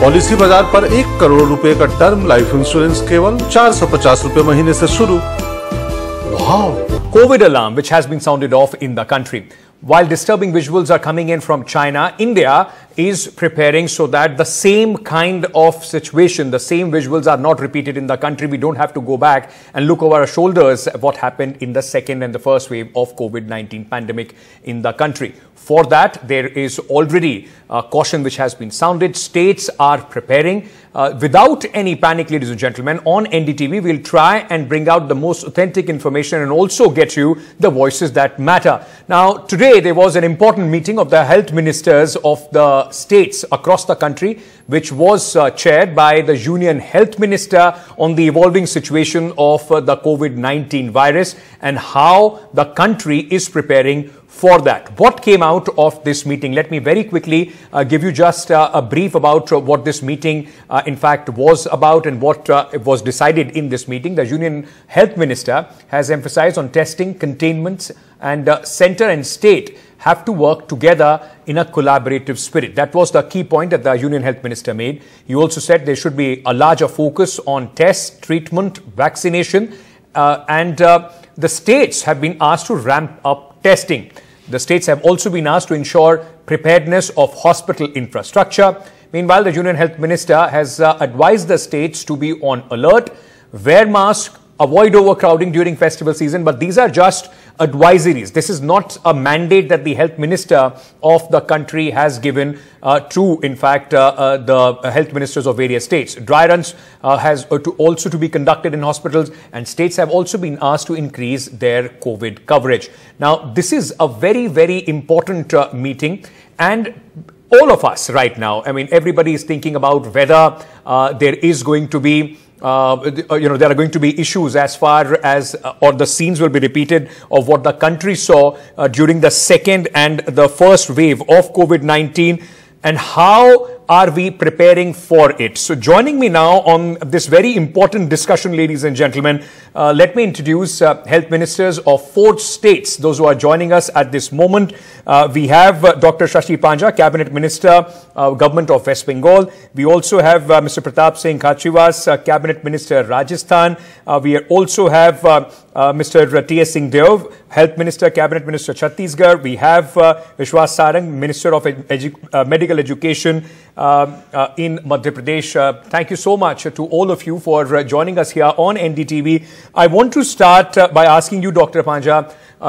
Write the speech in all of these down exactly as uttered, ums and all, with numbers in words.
Policy बाजार पर एक करोड़ रुपए का टर्म लाइफ इंश्योरेंस केवल चार सौ पचास रुपए महीने से शुरू। COVID alarm which has been sounded off in the country. While disturbing visuals are coming in from China, India is preparing so that the same kind of situation, the same visuals are not repeated in the country. We don't have to go back and look over our shoulders at what happened in the second and the first wave of COVID nineteen pandemic in the country. For that, there is already a caution which has been sounded. States are preparing. Uh, without any panic, ladies and gentlemen, on N D T V, we'll try and bring out the most authentic information and also get you the voices that matter. Now, today, there was an important meeting of the health ministers of the states across the country, which was uh, chaired by the Union Health Minister on the evolving situation of uh, the COVID nineteen virus and how the country is preparing for that. What came out of this meeting? Let me very quickly uh, give you just uh, a brief about uh, what this meeting uh, in fact was about and what uh, was decided in this meeting. The Union Health Minister has emphasized on testing, containments, and uh, center and state have to work together in a collaborative spirit. That was the key point that the Union Health Minister made. He also said there should be a larger focus on tests, treatment, vaccination, uh, and uh, the states have been asked to ramp up testing. The states have also been asked to ensure preparedness of hospital infrastructure. Meanwhile, the Union Health Minister has uh, advised the states to be on alert, wear masks, avoid overcrowding during festival season, but these are just advisories. This is not a mandate that the health minister of the country has given uh, to, in fact, uh, uh, the health ministers of various states. Dry runs uh, has to also to be conducted in hospitals, and states have also been asked to increase their COVID coverage. Now, this is a very, very important uh, meeting, and all of us right now, I mean, everybody is thinking about whether uh, there is going to be Uh, you know, there are going to be issues as far as uh, or the scenes will be repeated of what the country saw uh, during the second and the first wave of COVID nineteen, and how are we preparing for it. So joining me now on this very important discussion, ladies and gentlemen, uh, let me introduce uh, health ministers of four states, those who are joining us at this moment. Uh, we have uh, Doctor Shashi Panja, Cabinet Minister, uh, Government of West Bengal. We also have uh, Mister Pratap Singh Khachariyawas, uh, Cabinet Minister, Rajasthan. Uh, we also have uh, uh, Mister T S Singh Deo, Health Minister, Cabinet Minister, Chhattisgarh. We have uh, Vishwas Sarang, Minister of Edu uh, Medical Education, Uh, uh, in Madhya Pradesh. Uh, thank you so much to all of you for uh, joining us here on N D T V. I want to start uh, by asking you, Doctor Panja,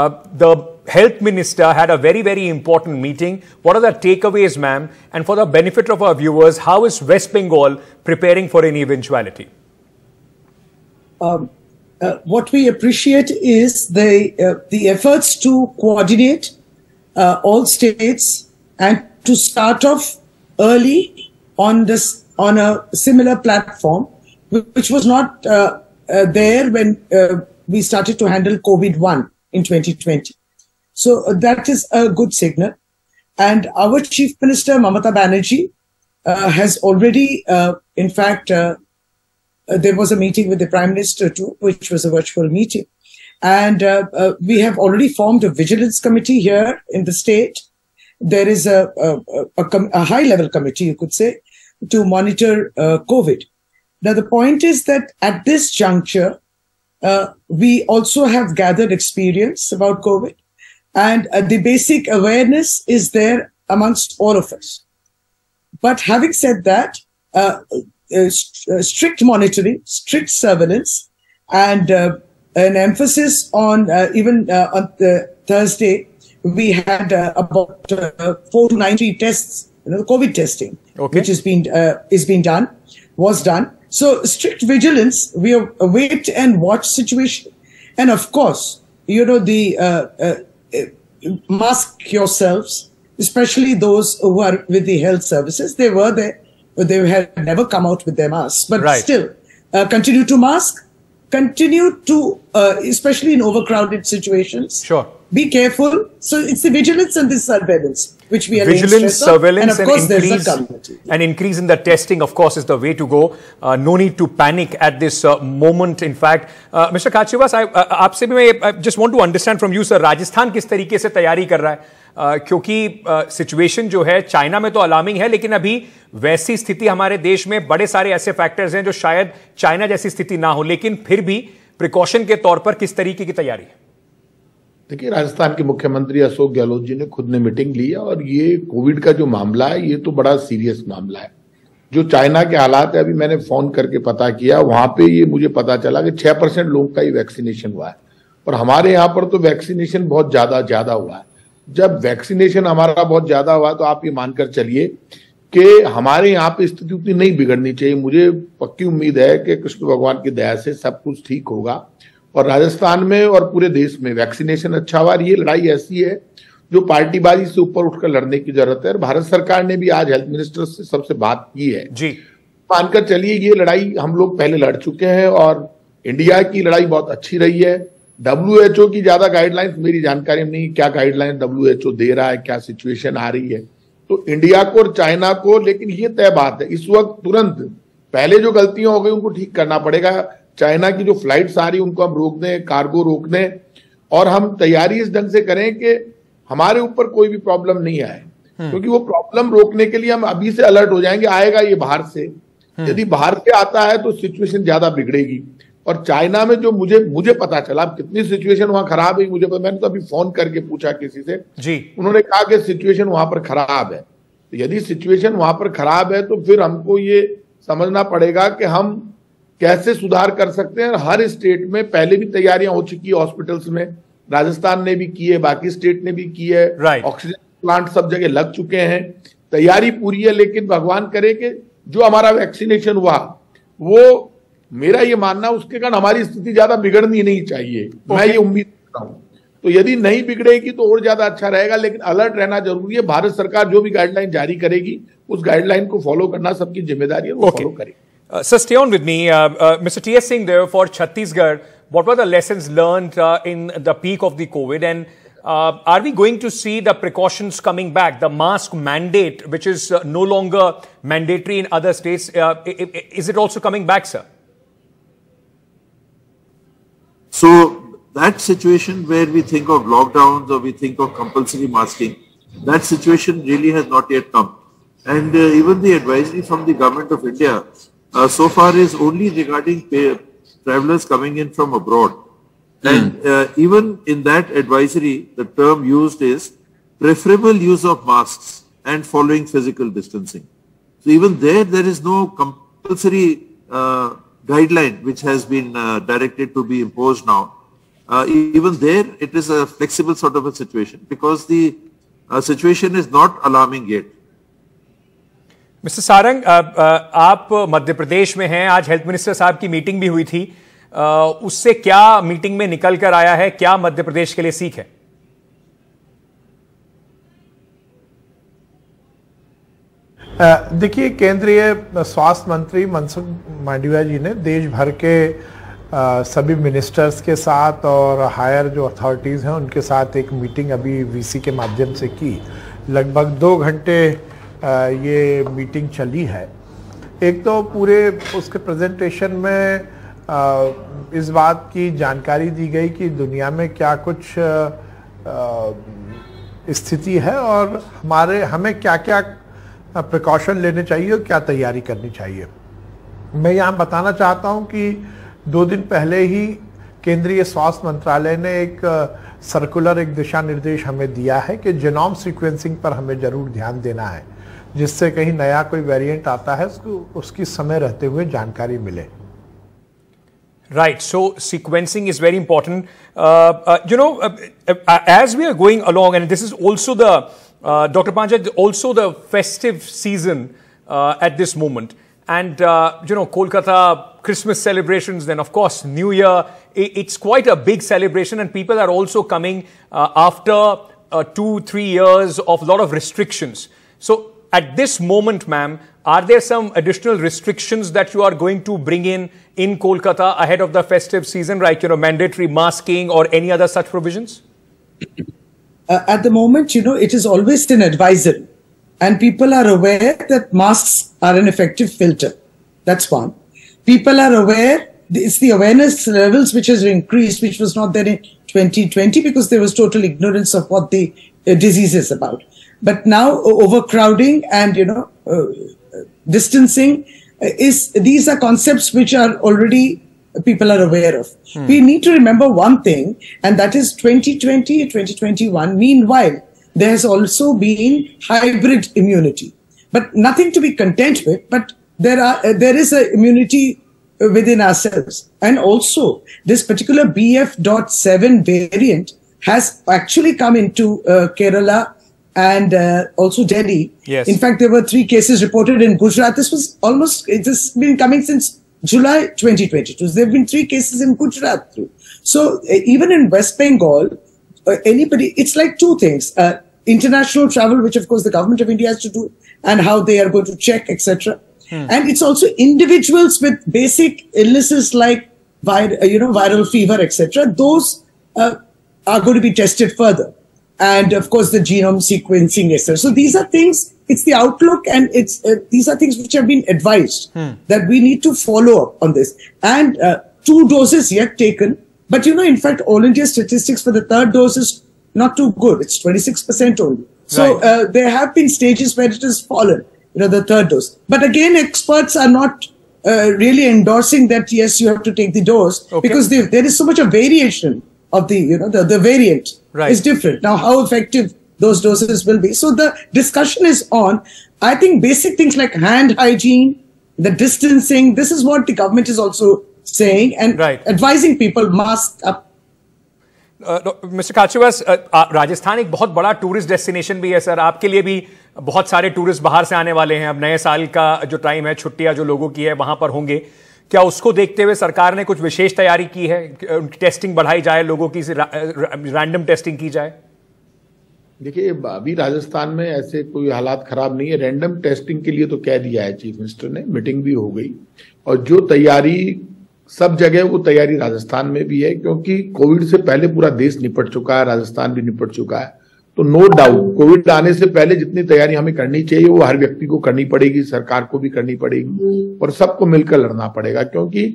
uh, the health minister had a very, very important meeting. What are the takeaways, ma'am? And for the benefit of our viewers, how is West Bengal preparing for any eventuality? Um, uh, what we appreciate is the, uh, the efforts to coordinate uh, all states and to start off early on this, on a similar platform, which was not uh, uh, there when uh, we started to handle COVID one in twenty twenty. So uh, that is a good signal. And our Chief Minister, Mamata Banerjee, uh, has already, uh, in fact, uh, uh, there was a meeting with the Prime Minister too, which was a virtual meeting. And uh, uh, we have already formed a vigilance committee here in the state. There is a, a, a, a high-level committee, you could say, to monitor uh, COVID. Now, the point is that at this juncture, uh, we also have gathered experience about COVID, and uh, the basic awareness is there amongst all of us. But having said that, uh, uh, st uh, strict monitoring, strict surveillance, and uh, an emphasis on uh, even uh, on the Thursday, we had uh, about uh, four to ninety tests, you know, COVID testing, okay, which has been uh, is being done, was done. So strict vigilance. We are a wait and watch situation, and of course, you know, the uh, uh, mask yourselves, especially those who are with the health services. They were there, but they had never come out with their masks. But right. still, uh, continue to mask. Continue to, uh, especially in overcrowded situations. Sure. Be careful. So it's the vigilance and the surveillance, which we are vigilance, surveillance, and, of course and increase. A an increase in the testing, of course, is the way to go. Uh, no need to panic at this uh, moment. In fact, uh, Mister Khachariyawas, I, uh, I just want to understand from you, sir. Rajasthan kis tarike se taiyari kar raha hai? क्योंकि situation जो है China में तो alarming है, लेकिन अभी वैसी स्थिति हमारे देश में बड़े सारे ऐसे फैक्टर्स हैं जो शायद चाइना जैसी स्थिति ना हो, लेकिन फिर भी प्रिकॉशन के तौर पर किस तरीके की तैयारी है? देखिए, राजस्थान के मुख्यमंत्री अशोक गहलोत जी ने खुद ने मीटिंग ली और ये कोविड का जो मामला है ये तो बड़ा सीरियस मामला है। जो चाइना के हालात है, अभी मैंने फोन करके पता किया, वहां पे ये मुझे पता चला कि छह परसेंट लोगों का ही वैक्सीनेशन हुआ है और हमारे यहाँ पर तो वैक्सीनेशन बहुत ज्यादा ज्यादा हुआ है। जब वैक्सीनेशन हमारा बहुत ज्यादा हुआ तो आप ये मानकर चलिए कि हमारे यहाँ पे स्थिति उतनी नहीं बिगड़नी चाहिए। मुझे पक्की उम्मीद है कि कृष्ण भगवान की दया से सब कुछ ठीक होगा और राजस्थान में और पूरे देश में वैक्सीनेशन अच्छा हुआ। ये लड़ाई ऐसी है जो पार्टीबाजी से ऊपर उठकर लड़ने की जरूरत है और भारत सरकार ने भी आज हेल्थ मिनिस्टर से सबसे बात की है जी। मानकर चलिए ये लड़ाई हम लोग पहले लड़ चुके हैं और इंडिया की लड़ाई बहुत अच्छी रही है। डब्ल्यू एच ओ की ज्यादा गाइडलाइंस मेरी जानकारी में नहीं, क्या गाइडलाइन डब्ल्यू एच ओ दे रहा है, क्या सिचुएशन आ रही है, तो इंडिया को और चाइना को, लेकिन ये तय बात है इस वक्त तुरंत पहले जो गलतियां हो गई उनको ठीक करना पड़ेगा। चाइना की जो फ्लाइट्स आ रही उनको हम रोक दें, कार्गो रोक दें और हम तैयारी इस ढंग से करें कि हमारे ऊपर कोई भी प्रॉब्लम नहीं आए, क्योंकि वो प्रॉब्लम रोकने के लिए हम अभी से अलर्ट हो जाएंगे। आएगा ये बाहर से, यदि बाहर से आता है तो सिचुएशन ज्यादा बिगड़ेगी। और चाइना में जो मुझे मुझे पता चला, अब कितनी सिचुएशन वहां खराब है मुझे पता, मैंने तो अभी फोन करके पूछा किसी से जी, उन्होंने कहा कि सिचुएशन वहां पर खराब है। तो यदि सिचुएशन वहां पर खराब है तो फिर हमको ये समझना पड़ेगा कि हम कैसे सुधार कर सकते हैं। हर स्टेट में पहले भी तैयारियां हो चुकी है, हॉस्पिटल्स में राजस्थान ने भी की है, बाकी स्टेट ने भी की है, ऑक्सीजन प्लांट सब जगह लग चुके हैं, तैयारी पूरी है। लेकिन भगवान करे कि जो हमारा वैक्सीनेशन हुआ, वो मेरा ये मानना उसके कारण हमारी स्थिति ज्यादा बिगड़नी नहीं चाहिए, मैं ये उम्मीद करता हूँ। तो यदि नहीं बिगड़ेगी तो और ज्यादा अच्छा रहेगा, लेकिन अलर्ट रहना जरूरी है। भारत सरकार जो भी गाइडलाइन जारी करेगी उस गाइडलाइन को फॉलो करना सबकी जिम्मेदारी है, वो फॉलो करेगी। Sir, stay on with me. Mister T S Singh Deo for Chhattisgarh, what were the lessons learned uh, in the peak of the COVID, and uh, are we going to see the precautions coming back, the mask mandate which is uh, no longer mandatory in other states, uh, is it also coming back, sir? So that situation where we think of lockdowns or we think of compulsory masking, that situation really has not yet come, and uh, even the advisory from the government of India uh, so far is only regarding pay travelers coming in from abroad. Mm. And uh, even in that advisory, the term used is preferable use of masks and following physical distancing. So even there, there is no compulsory uh, guideline which has been uh, directed to be imposed now. Uh, even there, it is a flexible sort of a situation because the uh, situation is not alarming yet. Mister Sarang, आप मध्य प्रदेश में हैं, आज health minister साहब की meeting भी हुई थी, उससे क्या मीटिंग में निकल कर आया है, क्या मध्य प्रदेश के लिए सीख है? देखिए, केंद्रीय स्वास्थ्य मंत्री मनसुख मांडविया जी ने देश भर के सभी मिनिस्टर्स के साथ और हायर जो अथॉरिटीज हैं उनके साथ एक मीटिंग अभी वीसी के माध्यम से की। लगभग दो घंटे ये मीटिंग चली है। एक तो पूरे उसके प्रेजेंटेशन में इस बात की जानकारी दी गई कि दुनिया में क्या कुछ स्थिति है और हमारे हमें क्या क्या प्रिकॉशन लेने चाहिए और क्या तैयारी करनी चाहिए। मैं यहाँ बताना चाहता हूँ कि दो दिन पहले ही केंद्रीय स्वास्थ्य मंत्रालय ने एक सर्कुलर एक दिशा निर्देश हमें दिया है कि जीनोम सीक्वेंसिंग पर हमें ज़रूर ध्यान देना है, जिससे कहीं नया कोई वेरिएंट आता है उसको उसकी समय रहते हुए जानकारी मिले। Right, so sequencing is very important. Uh, uh, you know, uh, uh, as we are going along, and this is also the, uh, Doctor Panja, also the festive season uh, at this moment. And, uh, you know, Kolkata, Christmas celebrations, then of course, New Year, it, it's quite a big celebration and people are also coming uh, after uh, two, three years of a lot of restrictions. So at this moment, ma'am, are there some additional restrictions that you are going to bring in in Kolkata ahead of the festive season, right? You know, mandatory masking or any other such provisions? Uh, at the moment, you know, it is always an advisory and people are aware that masks are an effective filter. That's one. People are aware, it's the awareness levels which has increased, which was not there in twenty twenty because there was total ignorance of what the uh, disease is about. But now uh, overcrowding and, you know, uh, uh, distancing uh, is, these are concepts which are already uh, people are aware of. Hmm. We need to remember one thing, and that is twenty twenty, twenty twenty-one. Meanwhile, there has also been hybrid immunity, but nothing to be content with. But there are, uh, there is a immunity within ourselves. And also, this particular B F dot seven variant has actually come into uh, Kerala and uh, also Delhi. Yes. In fact, there were three cases reported in Gujarat. This was almost, it has been coming since July twenty twenty-two. There have been three cases in Gujarat too. So uh, even in West Bengal, uh, anybody, it's like two things. Uh, international travel, which of course the government of India has to do, and how they are going to check, et cetera. Hmm. And it's also individuals with basic illnesses like, you know, viral fever, et cetera. Those uh, are going to be tested further. And of course, the genome sequencing, et cetera. So these are things, it's the outlook, and it's uh, these are things which have been advised hmm. that we need to follow up on this. And uh, two doses yet taken. But, you know, in fact, All India statistics for the third dose is not too good. It's twenty-six percent only. So right. uh, there have been stages where it has fallen. You know, the third dose. But again, experts are not uh, really endorsing that, yes, you have to take the dose. Okay. Because they, there is so much of variation of the, you know, the, the variant right. is different. Now, how effective those doses will be. So the discussion is on, I think, basic things like hand hygiene, the distancing. This is what the government is also saying and right. advising people mask up. Mister Khachariyawas, Rajasthan एक बहुत बड़ा tourist destination भी है sir. आपके लिए भी बहुत सारे टूरिस्ट बाहर से आने वाले हैं. अब नए साल का जो टाइम है, छुट्टियां जो लोगों की है वहां पर होंगे. क्या उसको देखते हुए सरकार ने कुछ विशेष तैयारी की है, टेस्टिंग बढ़ाई जाए, लोगों की रैंडम टेस्टिंग की जाए? देखिए, अभी राजस्थान में ऐसे कोई हालात खराब नहीं है. रैंडम टेस्टिंग के लिए तो कह दिया है चीफ मिनिस्टर ने, मीटिंग भी हो गई, और जो तैयारी सब जगह वो तैयारी राजस्थान में भी है, क्योंकि कोविड से पहले पूरा देश निपट चुका है, राजस्थान भी निपट चुका है. तो नो डाउट कोविड आने से पहले जितनी तैयारी हमें करनी चाहिए वो हर व्यक्ति को करनी पड़ेगी, सरकार को भी करनी पड़ेगी, और सबको मिलकर लड़ना पड़ेगा. क्योंकि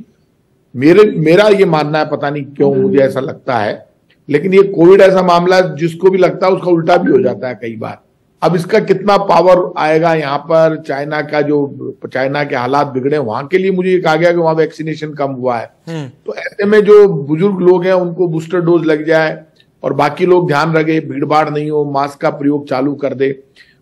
मेरे मेरा ये मानना है, पता नहीं क्यों मुझे ऐसा लगता है, लेकिन ये कोविड ऐसा मामला है जिसको भी लगता है उसका उल्टा भी हो जाता है कई बार. अब इसका कितना पावर आएगा यहाँ पर, चाइना का जो चाइना के हालात बिगड़े वहां के लिए मुझे ये कहा गया कि वहां वैक्सीनेशन कम हुआ है, तो ऐसे में जो बुजुर्ग लोग हैं उनको बूस्टर डोज लग जाए और बाकी लोग ध्यान रखे, भीड़ भाड़ नहीं हो, मास्क का प्रयोग चालू कर दे.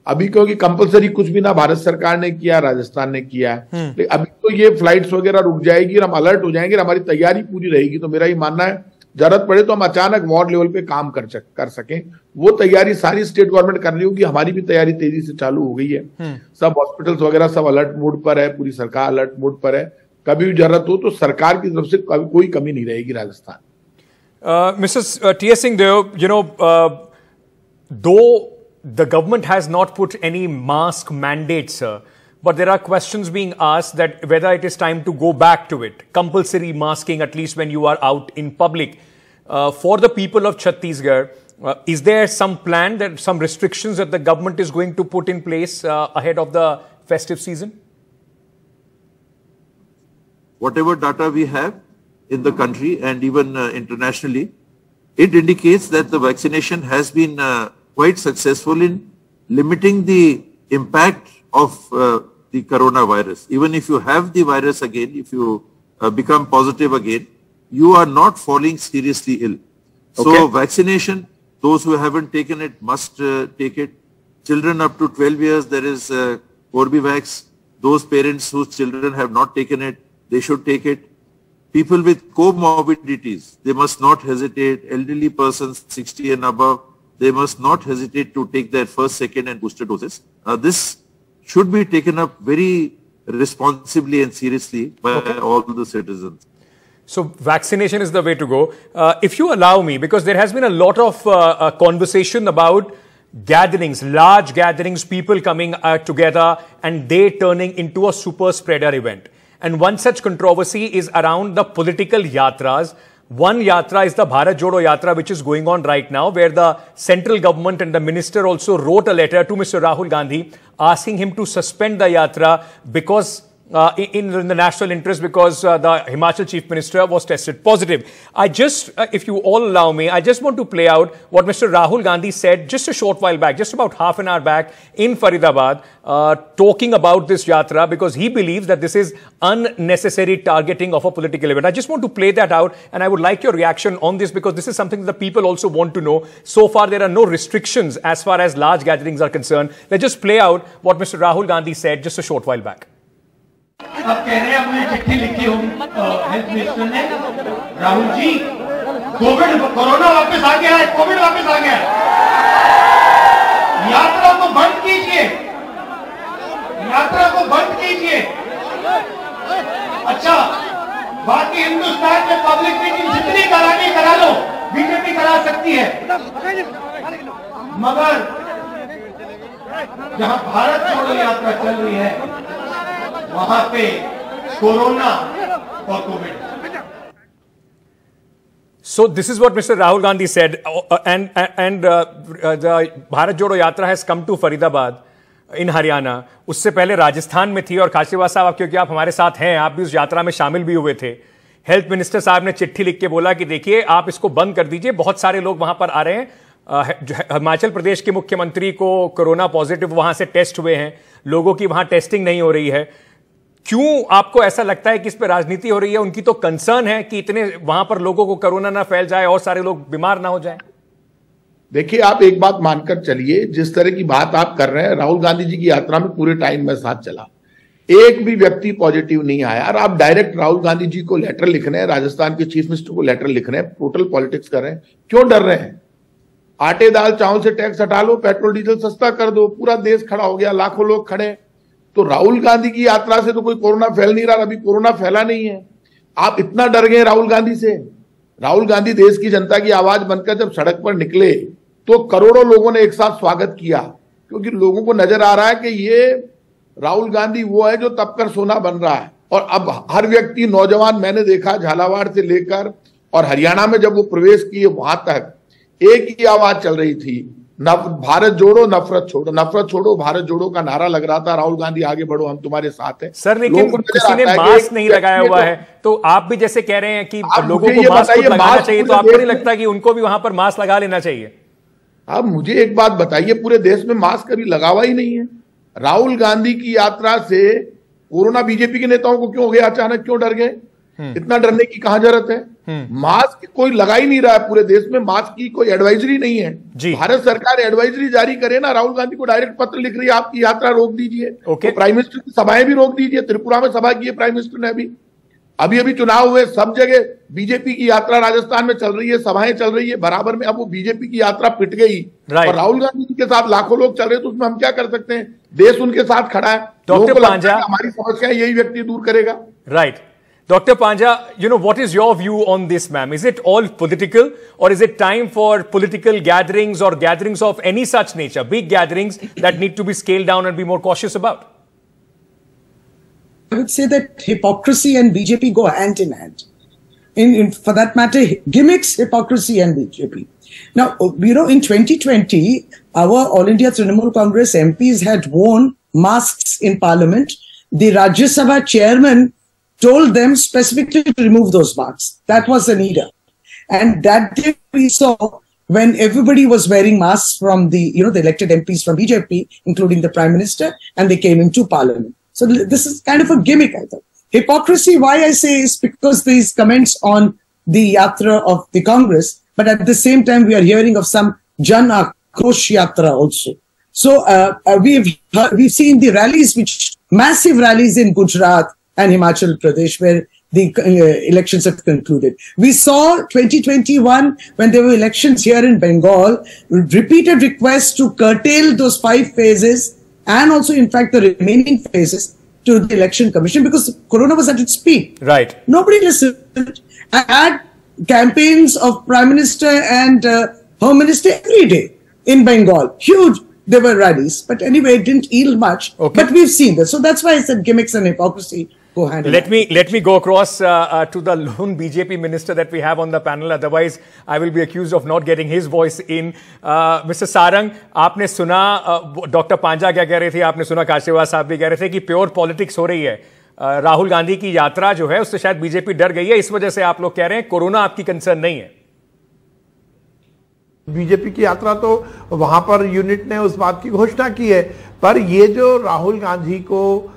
अभी क्योंकि कंपलसरी कुछ भी ना भारत सरकार ने किया, राजस्थान ने किया, अभी तो ये फ्लाइट्स वगैरह रुक जाएगी और हम अलर्ट हो जाएंगे, हमारी तैयारी पूरी रहेगी. तो मेरा ये मानना है जरूरत पड़े तो हम अचानक वार्ड लेवल पे काम कर सक, कर सकें. वो तैयारी सारी स्टेट गवर्नमेंट कर रही होगी, हमारी भी तैयारी तेजी से चालू हो गई है. सब हॉस्पिटल्स वगैरह सब अलर्ट मोड पर है, पूरी सरकार अलर्ट मोड पर है. कभी भी जरूरत हो तो सरकार की तरफ से कभी कोई कमी नहीं रहेगी Rajasthan. Mrs T S Singh Deo, you know, though the government has not put any mask mandates, but there are questions being asked that whether it is time to go back to it, compulsory masking at least when you are out in public. Uh, for the people of Chhattisgarh, uh, is there some plan, that some restrictions that the government is going to put in place uh, ahead of the festive season? Whatever data we have in the country and even uh, internationally, it indicates that the vaccination has been uh, quite successful in limiting the impact of uh, the coronavirus. Even if you have the virus again, if you uh, become positive again, you are not falling seriously ill. Okay. So vaccination, those who haven't taken it must uh, take it. Children up to twelve years, there is uh, Corbivax. Those parents whose children have not taken it, they should take it. People with comorbidities, they must not hesitate. Elderly persons sixty and above, they must not hesitate to take their first, second and booster doses. Uh, this should be taken up very responsibly and seriously by okay. all the citizens. So vaccination is the way to go. Uh, if you allow me, because there has been a lot of uh, uh, conversation about gatherings, large gatherings, people coming uh, together and they turning into a super spreader event. And one such controversy is around the political yatras. One yatra is the Bharat Jodo yatra, which is going on right now, where the central government and the minister also wrote a letter to Mister Rahul Gandhi asking him to suspend the yatra because uh, in, in the national interest because uh, the Himachal Chief Minister was tested positive. I just, uh, if you all allow me, I just want to play out what Mister Rahul Gandhi said just a short while back, just about half an hour back in Faridabad, uh, talking about this yatra because he believes that this is unnecessary targeting of a political event. I just want to play that out and I would like your reaction on this because this is something the people also want to know. So far, there are no restrictions as far as large gatherings are concerned. Let's just play out what Mister Rahul Gandhi said just a short while back. अब कह रहे हैं अपने चिट्ठी लिखी हूँ health minister ने Rahul ji Covid corona वापस आ गया है कोविड वापस आ गया है यात्रा को बंद कीजिए यात्रा को बंद कीजिए अच्छा बाकी हिंदुस्तान में पब्लिक मीटिंग जितनी करानी करा लो बीजेपी करा सकती है मगर जहाँ भारत छोड़ो यात्रा चल रही है वहाँ पे कोरोना और Covid. So this is what Mister Rahul Gandhi said, uh, and and uh, uh, the Bharat Jodo Yatra has come to Faridabad in Haryana. उससे पहले राजस्थान में थी और खाचरियावास साहब क्योंकि आप हमारे साथ हैं, आप भी उस यात्रा में शामिल भी हुए थे. हेल्थ मिनिस्टर साहब ने चिट्ठी लिख के बोला कि देखिए आप इसको बंद कर दीजिए, बहुत सारे लोग वहां पर आ रहे हैं. हिमाचल प्रदेश के मुख्यमंत्री को कोरोना पॉजिटिव वहां से टेस्ट हुए हैं, लोगों की वहां टेस्टिंग नहीं हो रही है. क्यों आपको ऐसा लगता है कि इस पर राजनीति हो रही है? उनकी तो कंसर्न है कि इतने वहां पर लोगों को कोरोना ना फैल जाए और सारे लोग बीमार ना हो जाए. देखिए, आप एक बात मानकर चलिए, जिस तरह की बात आप कर रहे हैं, राहुल गांधी जी की यात्रा में पूरे टाइम में साथ चला, एक भी व्यक्ति पॉजिटिव नहीं आया. और आप डायरेक्ट राहुल गांधी जी को लेटर लिख रहे हैं, राजस्थान के चीफ मिनिस्टर को लेटर लिख रहे हैं, टोटल पॉलिटिक्स कर रहे हैं. क्यों डर रहे हैं? आटे दाल चावल से टैक्स हटा लो, पेट्रोल डीजल सस्ता कर दो, पूरा देश खड़ा हो गया, लाखों लोग खड़े. तो राहुल गांधी की यात्रा से तो कोई कोरोना फैल नहीं रहा, अभी कोरोना फैला नहीं है. आप इतना डर गए राहुल गांधी से? राहुल गांधी देश की जनता की आवाज बनकर जब सड़क पर निकले तो करोड़ों लोगों ने एक साथ स्वागत किया, क्योंकि लोगों को नजर आ रहा है कि ये राहुल गांधी वो है जो तपकर सोना बन रहा है. और अब हर व्यक्ति नौजवान, मैंने देखा झालावाड़ से लेकर और हरियाणा में जब वो प्रवेश किए वहां तक एक ही आवाज चल रही थी, भारत जोड़ो नफरत छोड़ो, नफरत छोड़ो भारत जोड़ो का नारा लग रहा था. राहुल गांधी आगे बढ़ो हम तुम्हारे साथ हैं सर, लेकिन किसी ने मास्क नहीं लगाया हुआ है. तो आप भी जैसे कह रहे हैं कि लोगों को मास्क लगाना चाहिए, तो आपको नहीं लगता कि उनको भी वहां पर मास्क लगा लेना चाहिए? आप मुझे एक बात बताइए, पूरे देश में मास्क अभी लगा हुआ ही नहीं है. राहुल गांधी की यात्रा से कोरोना बीजेपी के नेताओं को क्यों हो गया अचानक? क्यों डर गए? इतना डरने की कहां जरूरत है? मास्क कोई लगा ही नहीं रहा है पूरे देश में, मास्क की कोई एडवाइजरी नहीं है. भारत सरकार एडवाइजरी जारी करे ना, राहुल गांधी को डायरेक्ट पत्र लिख रही है आपकी यात्रा रोक दीजिए. okay. तो प्राइम मिनिस्टर की सभाएं भी रोक दीजिए. त्रिपुरा में सभा की है प्राइम मिनिस्टर ने, अभी अभी अभी चुनाव हुए, सब जगह बीजेपी की यात्रा राजस्थान में चल रही है, सभाएं चल रही है बराबर में. अब वो बीजेपी की यात्रा पिट गई और राहुल गांधी जी के साथ लाखों लोग चल रहे हैं, तो उसमें हम क्या कर सकते हैं? देश उनके साथ खड़ा है. डॉक्टर पांजा, हमारी समस्याएं यही व्यक्ति दूर करेगा. Right. Doctor Panja, you know, what is your view on this, ma'am? Is it all political, or is it time for political gatherings or gatherings of any such nature, big gatherings that need to be scaled down and be more cautious about? I would say that hypocrisy and B J P go hand in hand. In, in for that matter, gimmicks, hypocrisy and B J P. Now, you know, in twenty twenty, our All India Trinamool Congress M Ps had worn masks in Parliament. The Rajya Sabha chairman told them specifically to remove those masks. That was an era. And that day we saw when everybody was wearing masks from the, you know, the elected M Ps from B J P, including the Prime Minister, and they came into Parliament. So this is kind of a gimmick, I thought. Hypocrisy, why I say, is because these comments on the yatra of the Congress, but at the same time we are hearing of some Jan Akrosh yatra also. So uh, uh, we've, heard, we've seen the rallies, which massive rallies in Gujarat and Himachal Pradesh, where the uh, elections have concluded. We saw twenty twenty-one, when there were elections here in Bengal, repeated requests to curtail those five phases and also, in fact, the remaining phases to the Election Commission, because Corona was at its peak. Right. Nobody listened. I had campaigns of Prime Minister and uh, Home Minister every day in Bengal. Huge. There were rallies. But anyway, it didn't yield much. Okay. But we've seen this. So that's why I said gimmicks and hypocrisy. Go hand in hand. Let me let me go across uh, uh, to the lone B J P minister that we have on the panel. Otherwise, I will be accused of not getting his voice in. Uh, Mister Sarang, आपने सुना uh, Doctor Panja क्या कह रहे थे, आपने सुना काशीवास साहब भी कह रहे थे कि pure politics हो रही है. राहुल गांधी की यात्रा जो है उससे शायद बीजेपी डर गई है, इस वजह से आप लोग कह रहे हैं कोरोना आपकी कंसर्न नहीं है। बीजेपी की यात्रा तो वहां पर यूनिट ने उस बात की घोषणा की है, पर ये जो राहुल गांधी को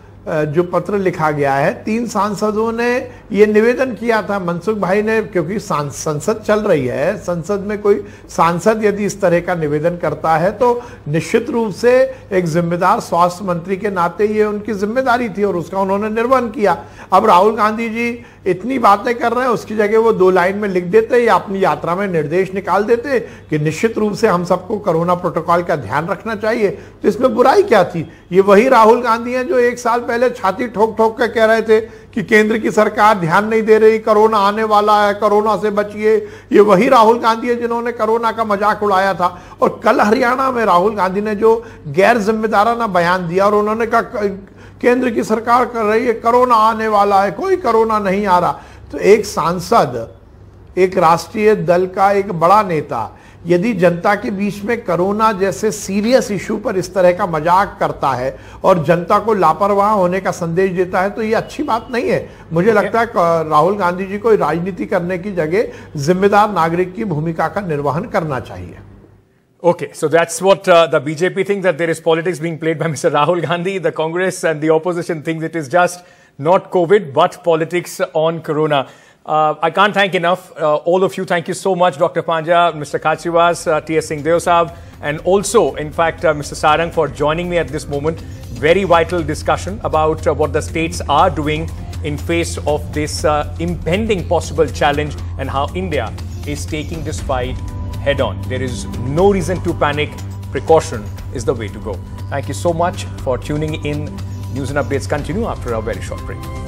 जो पत्र लिखा गया है, तीन सांसदों ने ये निवेदन किया था। मनसुख भाई ने, क्योंकि संसद चल रही है, संसद में कोई सांसद यदि इस तरह का निवेदन करता है तो निश्चित रूप से एक जिम्मेदार स्वास्थ्य मंत्री के नाते ये उनकी जिम्मेदारी थी और उसका उन्होंने निर्वहन किया। अब राहुल गांधी जी इतनी बातें कर रहे हैं, उसकी जगह वो दो लाइन में लिख देते या अपनी यात्रा में निर्देश निकाल देते कि निश्चित रूप से हम सबको कोरोना प्रोटोकॉल का ध्यान रखना चाहिए, तो इसमें बुराई क्या थी। ये वही राहुल गांधी हैं जो एक साल पहले छाती ठोक ठोक कर कह रहे थे कि केंद्र की सरकार ध्यान नहीं दे रही, कोरोना आने वाला है, कोरोना से बचिए। ये वही राहुल गांधी है जिन्होंने कोरोना का मजाक उड़ाया था। और कल हरियाणा में राहुल गांधी ने जो गैर जिम्मेदाराना बयान दिया और उन्होंने कहा केंद्र की सरकार कर रही है कोरोना आने वाला है, कोई कोरोना नहीं आ रहा। तो एक सांसद, एक राष्ट्रीय दल का एक बड़ा नेता, यदि जनता के बीच में कोरोना जैसे सीरियस इशू पर इस तरह का मजाक करता है और जनता को लापरवाह होने का संदेश देता है तो ये अच्छी बात नहीं है। मुझे लगता है राहुल गांधी जी को राजनीति करने की जगह जिम्मेदार नागरिक की भूमिका का निर्वहन करना चाहिए। Okay, so that's what uh, the B J P thinks, that there is politics being played by Mister Rahul Gandhi. The Congress and the opposition thinks it is just not COVID, but politics on corona. Uh, I can't thank enough uh, all of you. Thank you so much, Doctor Panja, Mister Khachariyawas, uh, T S Singh Deo Sahab, and also, in fact, uh, Mister Sarang for joining me at this moment. Very vital discussion about uh, what the states are doing in face of this uh, impending possible challenge and how India is taking this fight head on. There is no reason to panic. Precaution is the way to go. Thank you so much for tuning in. News and updates continue after a very short break.